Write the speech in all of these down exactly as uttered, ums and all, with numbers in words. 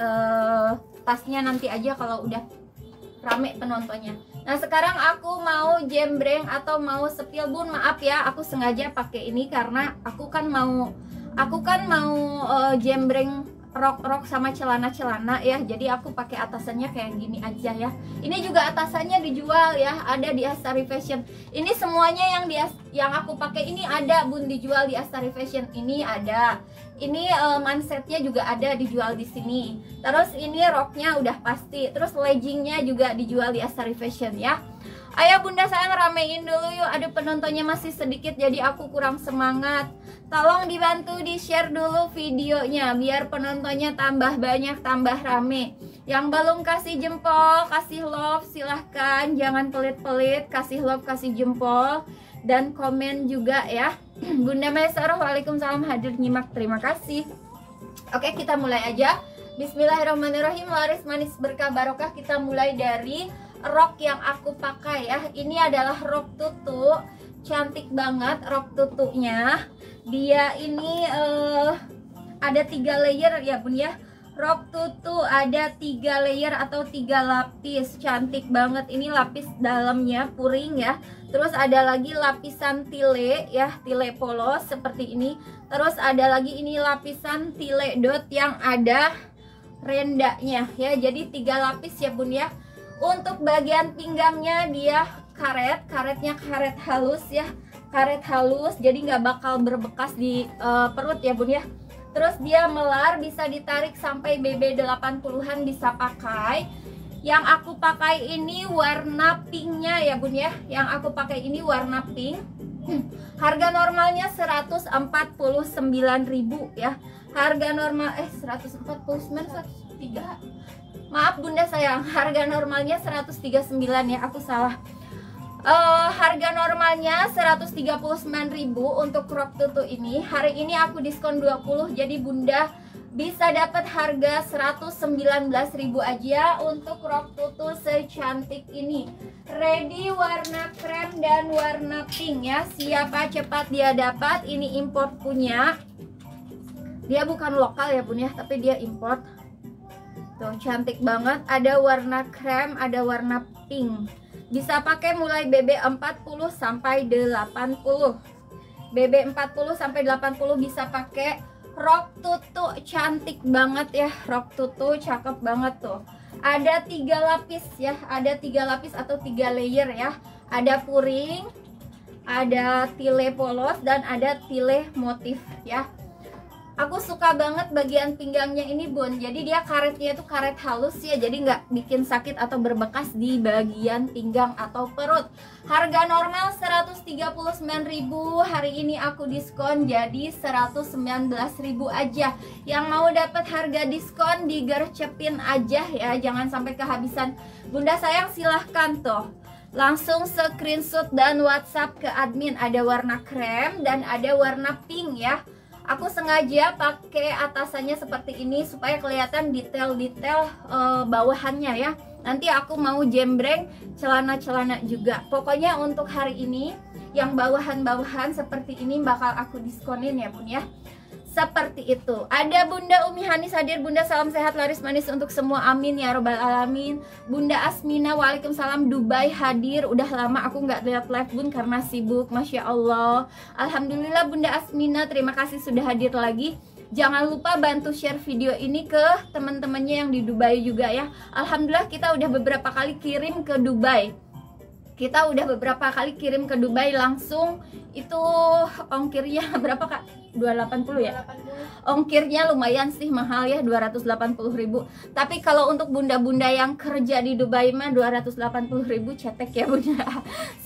uh, tasnya nanti aja kalau udah rame penontonnya. Nah sekarang aku mau jembreng atau mau sepil bun, maaf ya, aku sengaja pakai ini karena aku kan mau aku kan mau uh, jembreng rok-rok sama celana-celana ya, jadi aku pakai atasannya kayak gini aja ya. Ini juga atasannya dijual ya, ada di Ashtari Fashion. Ini semuanya yang di yang aku pakai ini ada bun, dijual di Ashtari Fashion. Ini ada, ini uh, mansetnya juga ada dijual di sini. Terus ini roknya udah pasti, terus leggingnya juga dijual di Ashtari Fashion ya. Ayo bunda sayang ramein dulu yuk, aduh penontonnya masih sedikit jadi aku kurang semangat. Tolong dibantu di share dulu videonya biar penontonnya tambah banyak, tambah rame. Yang belum kasih jempol, kasih love silahkan, jangan pelit-pelit, kasih love, kasih jempol. Dan komen juga ya. Bunda Maisarah, waalaikumsalam, hadir nyimak, terima kasih. Oke kita mulai aja. Bismillahirrahmanirrahim, laris manis berkah barokah. Kita mulai dari rok yang aku pakai ya. Ini adalah rok tutu, cantik banget rok tutunya. Dia ini uh, ada tiga layer ya bun ya. Rok tutu ada tiga layer atau tiga lapis, cantik banget. Ini lapis dalamnya puring ya. Terus ada lagi lapisan tile ya, tile polos seperti ini. Terus ada lagi ini lapisan tile dot yang ada rendanya ya. Jadi tiga lapis ya bun ya. Untuk bagian pinggangnya dia karet, karetnya karet halus ya, karet halus, jadi nggak bakal berbekas di uh, perut ya bun ya. Terus dia melar, bisa ditarik sampai B B delapan puluhan bisa pakai. Yang aku pakai ini warna pinknya ya bun ya, yang aku pakai ini warna pink. Hmm. Harga normalnya seratus empat puluh sembilan ribu ya. Harga normal eh seratus empat puluh sembilan, seratus tiga. Maaf bunda sayang, harga normalnya seratus tiga puluh sembilan ya, aku salah. Uh, harga normalnya seratus tiga puluh sembilan ribu untuk rok tutu ini. Hari ini aku diskon dua puluh, jadi bunda bisa dapat harga seratus sembilan belas ribu aja untuk rok tutu secantik ini. Ready warna krem dan warna pink ya. Siapa cepat dia dapat. Ini import punya. Dia bukan lokal ya bun ya, tapi dia import. Tuh, cantik banget, ada warna krem, ada warna pink. Bisa pakai mulai B B empat puluh sampai delapan puluh. B B empat puluh sampai delapan puluh bisa pakai. Rok tutu cantik banget ya, rok tutu cakep banget tuh. Ada tiga lapis ya, ada tiga lapis atau tiga layer ya. Ada puring, ada tile polos dan ada tile motif ya. Aku suka banget bagian pinggangnya ini bun, jadi dia karetnya itu karet halus ya, jadi nggak bikin sakit atau berbekas di bagian pinggang atau perut. Harga normal seratus tiga puluh sembilan ribu, hari ini aku diskon jadi seratus sembilan belas ribu aja. Yang mau dapat harga diskon digercepin aja ya, jangan sampai kehabisan. Bunda sayang silahkan tuh langsung screenshot dan WhatsApp ke admin. Ada warna krem dan ada warna pink ya. Aku sengaja pakai atasannya seperti ini supaya kelihatan detail-detail e, bawahannya ya. Nanti aku mau jembreng celana-celana juga. Pokoknya untuk hari ini yang bawahan-bawahan seperti ini bakal aku diskonin ya bun ya. Seperti itu. Ada Bunda Umi Hanis hadir. Bunda salam sehat laris manis untuk semua, amin ya robbal alamin. Bunda Asmina waalaikumsalam, Dubai hadir. Udah lama aku nggak lihat live bun karena sibuk. Masya Allah, alhamdulillah Bunda Asmina, terima kasih sudah hadir lagi. Jangan lupa bantu share video ini ke teman-temannya yang di Dubai juga ya. Alhamdulillah kita udah beberapa kali kirim ke Dubai. Kita udah beberapa kali kirim ke Dubai langsung. Itu ongkirnya berapa kak? dua ratus delapan puluh ya? dua ratus delapan puluh. Ongkirnya lumayan sih, mahal ya, dua ratus delapan puluh ribu. Tapi kalau untuk bunda-bunda yang kerja di Dubai mah dua ratus delapan puluh ribu cetek ya bunda.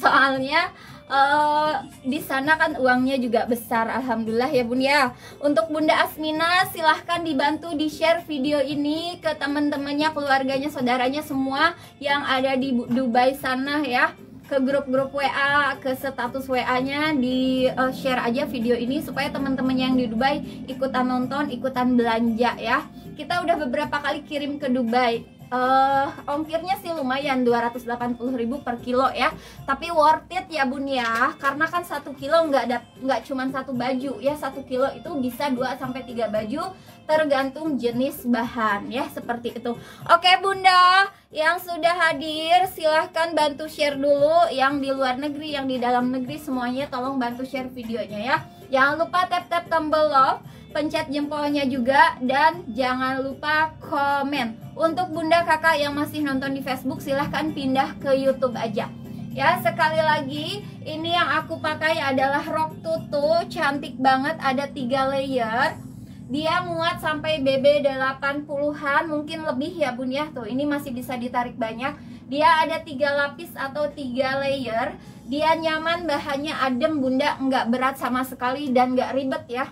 Soalnya Uh, di sana kan uangnya juga besar, alhamdulillah ya bun ya. Untuk Bunda Asmina silahkan dibantu di share video ini ke teman-temannya, keluarganya, saudaranya semua yang ada di Dubai sana ya. Ke grup-grup W A, ke status W A-nya di uh, share aja video ini supaya teman-teman yang di Dubai ikutan nonton, ikutan belanja ya. Kita udah beberapa kali kirim ke Dubai. Uh, ongkirnya sih lumayan, dua ratus delapan puluh ribu per kilo ya. Tapi worth it ya bun ya, karena kan satu kilo nggak ada, nggak cuma satu baju ya. Satu kilo itu bisa dua sampai tiga baju, tergantung jenis bahan ya, seperti itu. Oke bunda, yang sudah hadir silahkan bantu share dulu. Yang di luar negeri, yang di dalam negeri, semuanya tolong bantu share videonya ya. Jangan lupa tap-tap tombol love, pencet jempolnya juga, dan jangan lupa komen. Untuk bunda kakak yang masih nonton di Facebook, silahkan pindah ke YouTube aja ya. Sekali lagi, ini yang aku pakai adalah rok tutu, cantik banget, ada tiga layer. Dia muat sampai B B delapan puluhan, mungkin lebih ya bun ya. Tuh, ini masih bisa ditarik banyak. Dia ada tiga lapis atau tiga layer. Dia nyaman, bahannya adem bunda, nggak berat sama sekali dan nggak ribet ya.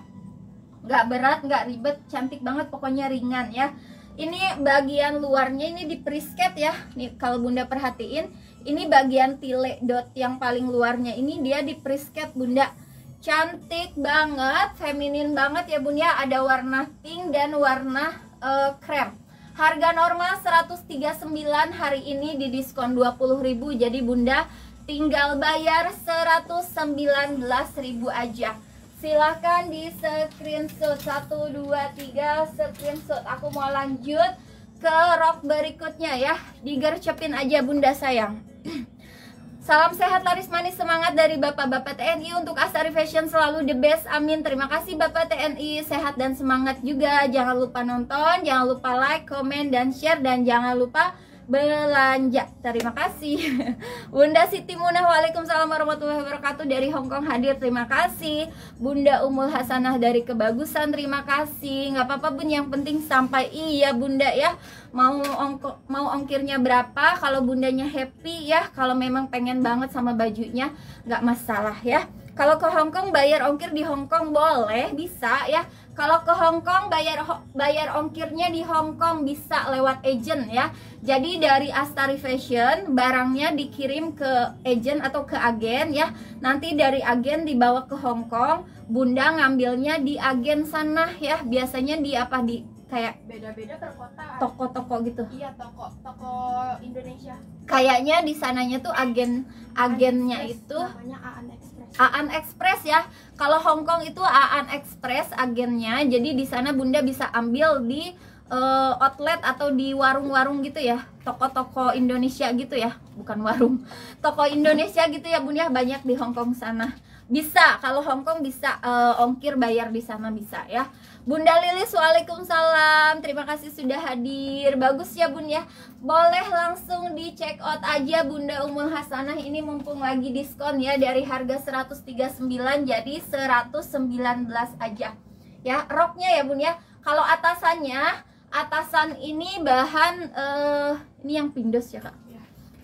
Nggak berat, nggak ribet, cantik banget, pokoknya ringan ya. Ini bagian luarnya ini di prisket ya. Nih kalau bunda perhatiin, ini bagian tile dot yang paling luarnya ini dia di prisket bunda. Cantik banget, feminin banget ya bun ya. Ada warna pink dan warna uh, krem. Harga normal seratus tiga puluh sembilan, hari ini di diskon dua puluh ribu. Jadi bunda tinggal bayar seratus sembilan belas ribu aja. Silahkan di screenshot, satu, dua, tiga, screenshot. Aku mau lanjut ke rok berikutnya ya. Digercepin aja bunda sayang. Salam sehat, laris manis, semangat dari Bapak-Bapak T N I. Untuk Ashtari Fashion selalu the best, amin. Terima kasih Bapak T N I, sehat dan semangat juga. Jangan lupa nonton, jangan lupa like, komen, dan share. Dan jangan lupa belanja. Terima kasih. Bunda Siti Munah, waalaikumsalam warahmatullahi wabarakatuh. Dari Hongkong hadir, terima kasih. Bunda Umul Hasanah dari Kebagusan, terima kasih. Nggak apa-apa bun, yang penting sampai. Iya bunda ya. Mau ongko, mau ongkirnya berapa, kalau bundanya happy ya, kalau memang pengen banget sama bajunya nggak masalah ya. Kalau ke Hongkong bayar ongkir di Hongkong boleh, bisa ya. Kalau ke Hongkong bayar bayar ongkirnya di Hongkong bisa lewat agent ya. Jadi dari Ashtari Fashion barangnya dikirim ke agent atau ke agen ya. Nanti dari agen dibawa ke Hongkong, bunda ngambilnya di agen sana ya. Biasanya di apa, di kayak beda-beda per kota, toko-toko gitu. Iya, toko toko Indonesia. Kayaknya di sananya tuh agen agennya Express, itu namanya A A N Express. A A N Express ya. Kalau Hongkong itu A A N Express agennya. Jadi di sana bunda bisa ambil di uh, outlet atau di warung-warung gitu ya. Toko-toko Indonesia gitu ya. Bukan warung. Toko Indonesia gitu ya, bun ya. Banyak di Hongkong sana. Bisa, kalau Hongkong bisa uh, ongkir bayar di sana bisa ya. Bunda Lilis, waalaikumsalam, terima kasih sudah hadir. Bagus ya bun ya. Boleh langsung di check out aja Bunda Umul Hasanah. Ini mumpung lagi diskon ya, dari harga seratus tiga puluh sembilan jadi seratus sembilan belas aja ya. Roknya ya bun ya. Kalau atasannya, atasan ini bahan uh, ini yang pindos ya kak.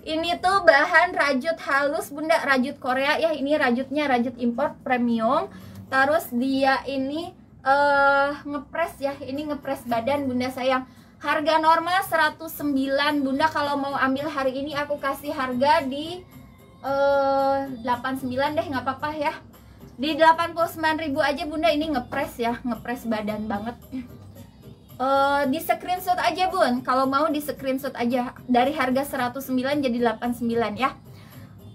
Ini tuh bahan rajut halus bunda, rajut Korea ya. Ini rajutnya rajut import premium. Terus dia ini Uh, ngepres ya, ini ngepres badan bunda sayang. Harga normal seratus sembilan bunda. Kalau mau ambil hari ini aku kasih harga di uh, delapan puluh sembilan deh, nggak apa-apa ya. Di delapan puluh sembilan ribu aja bunda. Ini ngepres ya, ngepres badan banget. Uh, di screenshot aja bun, kalau mau di screenshot aja. Dari harga seratus sembilan jadi delapan puluh sembilan ya.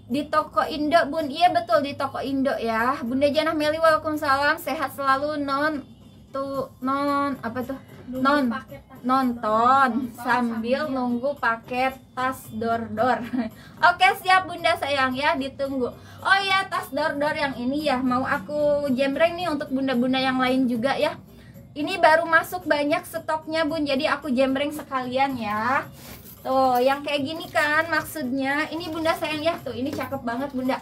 Di toko Indo bun, iya betul di toko Indo ya. Bunda Janah Meli, waalaikumsalam, sehat selalu non tuh non apa tuh non nonton sambil nunggu paket tas dor-dor. Oke siap bunda sayang ya, ditunggu. Oh ya, tas dor-dor yang ini ya mau aku jembreng nih untuk bunda-bunda yang lain juga ya. Ini baru masuk banyak stoknya bun, jadi aku jembreng sekalian ya. Tuh, yang kayak gini kan maksudnya. Ini bunda sayang ya, tuh ini cakep banget bunda.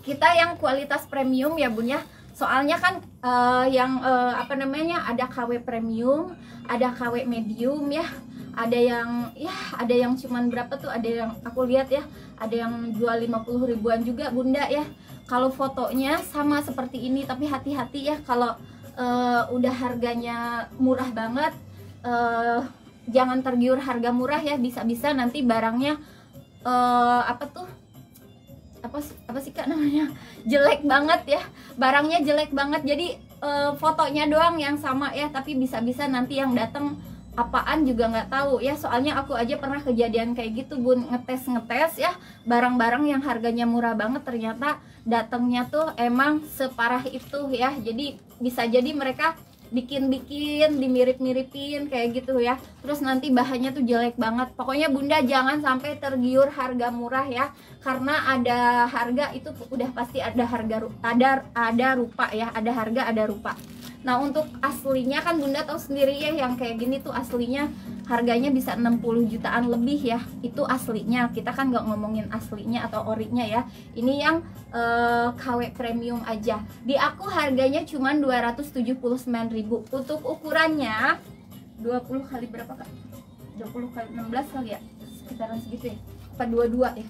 Kita yang kualitas premium ya bun ya. Soalnya kan uh, yang uh, apa namanya, ada K W premium, ada K W medium ya. Ada yang ya, ada yang cuman berapa tuh, ada yang aku lihat ya, ada yang jual lima puluh ribuan juga bunda ya. Kalau fotonya sama seperti ini, tapi hati-hati ya kalau uh, udah harganya murah banget. Uh, Jangan tergiur harga murah ya, bisa-bisa nanti barangnya uh, apa tuh apa sih apa sih kak namanya, jelek banget ya, barangnya jelek banget. Jadi uh, fotonya doang yang sama ya, tapi bisa-bisa nanti yang datang apaan juga nggak tahu ya, soalnya aku aja pernah kejadian kayak gitu Bun, ngetes-ngetes ya barang-barang yang harganya murah banget ternyata datangnya tuh emang separah itu ya. Jadi bisa jadi mereka bikin-bikin, dimirip-miripin kayak gitu ya, terus nanti bahannya tuh jelek banget. Pokoknya Bunda jangan sampai tergiur harga murah ya, karena ada harga itu udah pasti ada harga ada ada rupa ya, ada harga ada rupa. Nah untuk aslinya kan Bunda tahu sendiri ya, yang kayak gini tuh aslinya harganya bisa enam puluh jutaan lebih ya. Itu aslinya, kita kan nggak ngomongin aslinya atau orinya ya. Ini yang e, K W premium aja. Di aku harganya cuma dua ratus tujuh puluh sembilan ribu. Untuk ukurannya dua puluh kali berapa Kak? dua puluh kali enam belas kali ya? Sekitaran segitu ya? Apa dua puluh dua ya?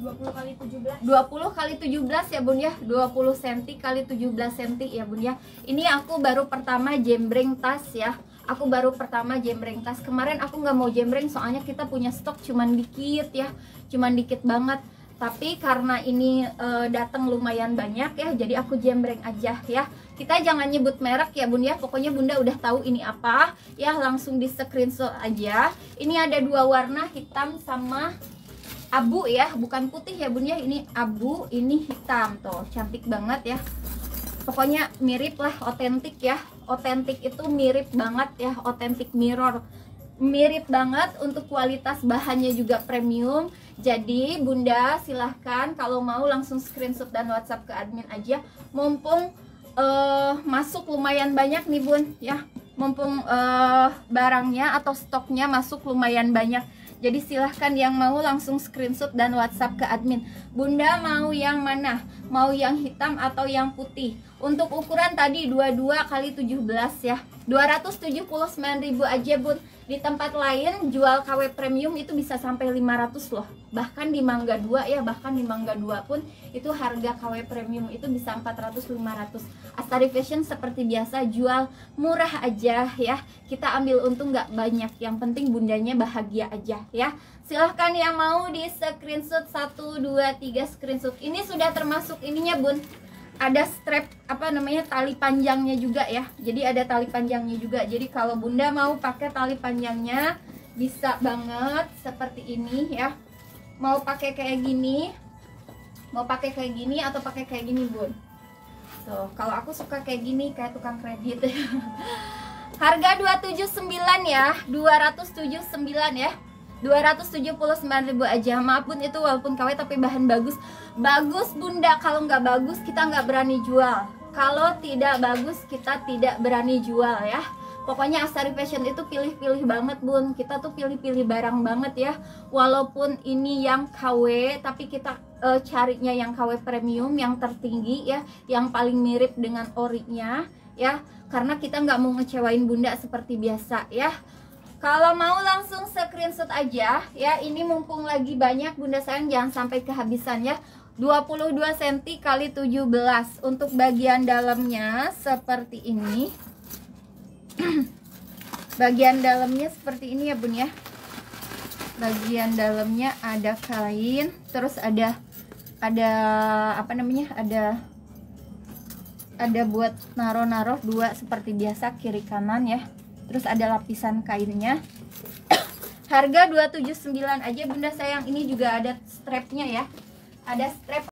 dua puluh kali tujuh belas. dua puluh kali tujuh belas ya Bun ya. dua puluh senti kali tujuh belas senti ya Bun ya. Ini aku baru pertama jembreng tas ya. Aku baru pertama jembreng tas. Kemarin aku nggak mau jembreng soalnya kita punya stok cuman dikit ya. Cuman dikit banget. Tapi karena ini e, datang lumayan banyak ya, jadi aku jembreng aja ya. Kita jangan nyebut merek ya Bun ya. Pokoknya Bunda udah tahu ini apa ya, langsung di screenshot aja. Ini ada dua warna, hitam sama abu ya, bukan putih ya Bun ya. Ini abu, ini hitam tuh, cantik banget ya. Pokoknya mirip lah, otentik ya. Otentik itu mirip banget ya, otentik mirror. Mirip banget, untuk kualitas bahannya juga premium. Jadi Bunda silahkan kalau mau langsung screenshot dan WhatsApp ke admin aja. Mumpung uh, masuk lumayan banyak nih Bun ya. Mumpung uh, barangnya atau stoknya masuk lumayan banyak. Jadi silahkan yang mau langsung screenshot dan WhatsApp ke admin. Bunda mau yang mana? Mau yang hitam atau yang putih? Untuk ukuran tadi dua puluh dua kali tujuh belas ya. dua ratus tujuh puluh sembilan ribu aja Bun. Di tempat lain jual K W premium itu bisa sampai lima ratus loh. Bahkan di Mangga dua ya, bahkan di Mangga dua pun itu harga K W premium itu bisa empat ratus lima ratus. Ashtari Fashion seperti biasa jual murah aja ya. Kita ambil untung nggak banyak, yang penting Bundanya bahagia aja ya. Silahkan yang mau di screenshot satu dua tiga screenshot. Ini sudah termasuk ininya Bun. Ada strap, apa namanya, tali panjangnya juga ya. Jadi ada tali panjangnya juga. Jadi kalau Bunda mau pakai tali panjangnya bisa banget seperti ini ya. Mau pakai kayak gini, mau pakai kayak gini atau pakai kayak gini Bun. Tuh, kalau aku suka kayak gini kayak tukang kredit. Harga dua ratus tujuh puluh sembilan ya, dua ratus tujuh puluh sembilan ya. dua ratus tujuh puluh sembilan ribu aja. Maaf Bun, itu walaupun K W tapi bahan bagus. Bagus Bunda, kalau nggak bagus kita nggak berani jual. Kalau tidak bagus kita tidak berani jual ya. Pokoknya Ashtari Fashion itu pilih-pilih banget Bun. Kita tuh pilih-pilih barang banget ya. Walaupun ini yang K W, tapi kita e, carinya yang K W premium, yang tertinggi ya, yang paling mirip dengan orinya ya. Karena kita nggak mau ngecewain Bunda seperti biasa ya. Kalau mau langsung screenshot aja ya, ini mumpung lagi banyak Bunda sayang, jangan sampai kehabisan ya. dua puluh dua senti kali tujuh belas. Untuk bagian dalamnya seperti ini. Bagian dalamnya seperti ini ya Bun ya. Bagian dalamnya ada kain, terus ada ada apa namanya? Ada ada buat naruh-naruh dua seperti biasa kiri kanan ya. Terus ada lapisan kainnya. Harga dua ratus tujuh puluh sembilan aja Bunda sayang. Ini juga ada strapnya ya. Ada strap